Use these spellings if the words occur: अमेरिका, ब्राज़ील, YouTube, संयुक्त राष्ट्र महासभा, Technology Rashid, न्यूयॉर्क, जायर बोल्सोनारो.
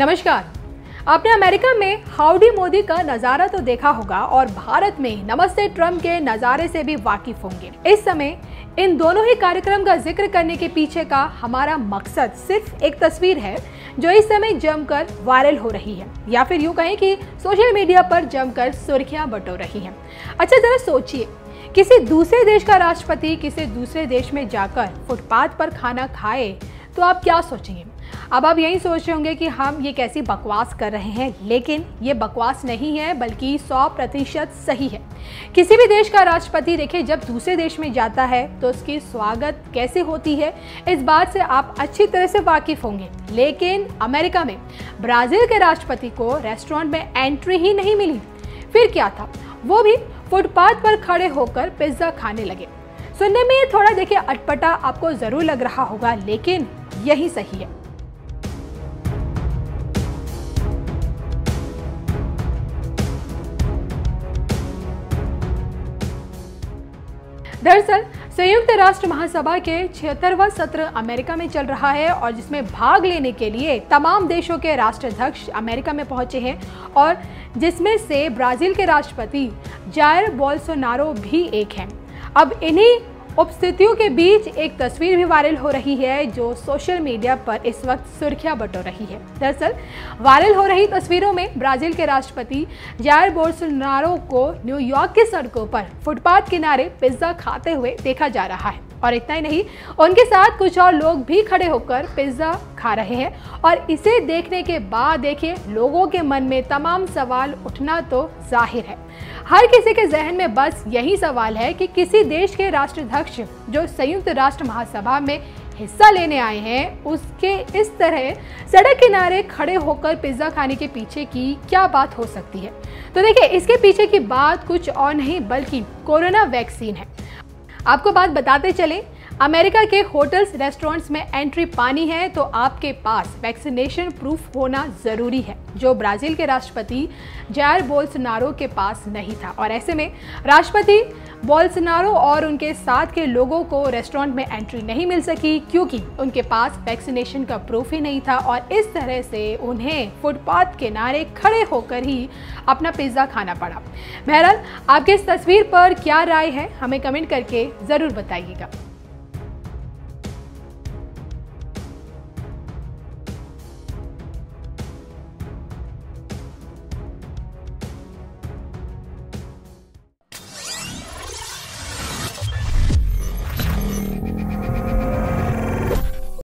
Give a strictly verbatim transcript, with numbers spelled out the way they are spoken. नमस्कार। आपने अमेरिका में हाउडी मोदी का नज़ारा तो देखा होगा और भारत में नमस्ते ट्रम्प के नज़ारे से भी वाकिफ होंगे। इस समय इन दोनों ही कार्यक्रम का जिक्र करने के पीछे का हमारा मकसद सिर्फ एक तस्वीर है जो इस समय जमकर वायरल हो रही है, या फिर यूँ कहें कि सोशल मीडिया पर जमकर सुर्खियाँ बटोर रही हैं। अच्छा, जरा सोचिए, किसी दूसरे देश का राष्ट्रपति किसी दूसरे देश में जाकर फुटपाथ पर खाना खाए तो आप क्या सोचेंगे? अब आप यही सोच रहे होंगे कि हम ये कैसी बकवास कर रहे हैं, लेकिन ये बकवास नहीं है बल्कि सौ प्रतिशत सही है। किसी भी देश का राष्ट्रपति देखिए जब दूसरे देश में जाता है तो उसकी स्वागत कैसे होती है, इस बात से आप अच्छी तरह से वाकिफ़ होंगे। लेकिन अमेरिका में ब्राज़ील के राष्ट्रपति को रेस्टोरेंट में एंट्री ही नहीं मिली, फिर क्या था, वो भी फुटपाथ पर खड़े होकर पिज्ज़ा खाने लगे। सुनने में ये थोड़ा देखिए अटपटा आपको ज़रूर लग रहा होगा, लेकिन यही सही है। दरअसल संयुक्त राष्ट्र महासभा के छिहत्तरवां सत्र अमेरिका में चल रहा है और जिसमें भाग लेने के लिए तमाम देशों के राष्ट्राध्यक्ष अमेरिका में पहुंचे हैं और जिसमें से ब्राज़ील के राष्ट्रपति जायर बोल्सोनारो भी एक हैं। अब इन्हीं उपस्थितियों के बीच एक तस्वीर भी वायरल हो रही है जो सोशल मीडिया पर इस वक्त सुर्खियां बटोर रही है। दरअसल वायरल हो रही तस्वीरों में ब्राज़ील के राष्ट्रपति जायर बोल्सोनारो को न्यूयॉर्क की सड़कों पर फुटपाथ किनारे पिज्ज़ा खाते हुए देखा जा रहा है और इतना ही नहीं, उनके साथ कुछ और लोग भी खड़े होकर पिज्ज़ा खा रहे हैं। और इसे देखने के बाद देखिए लोगों के मन में तमाम सवाल उठना तो जाहिर है। हर किसी के जहन में बस यही सवाल है कि किसी देश के राष्ट्राध्यक्ष जो संयुक्त राष्ट्र महासभा में हिस्सा लेने आए हैं उसके इस तरह सड़क किनारे खड़े होकर पिज्ज़ा खाने के पीछे की क्या बात हो सकती है। तो देखिए इसके पीछे की बात कुछ और नहीं बल्कि कोरोना वैक्सीन है। आपको बात बताते चले, अमेरिका के होटल्स रेस्टोरेंट्स में एंट्री पानी है तो आपके पास वैक्सीनेशन प्रूफ होना ज़रूरी है, जो ब्राज़ील के राष्ट्रपति जायर बोल्सोनारो के पास नहीं था। और ऐसे में राष्ट्रपति बोल्सोनारो और उनके साथ के लोगों को रेस्टोरेंट में एंट्री नहीं मिल सकी क्योंकि उनके पास वैक्सीनेशन का प्रूफ ही नहीं था और इस तरह से उन्हें फुटपाथ किनारे खड़े होकर ही अपना पिज्ज़ा खाना पड़ा। बहरहाल, आपके इस तस्वीर पर क्या राय है हमें कमेंट करके ज़रूर बताइएगा।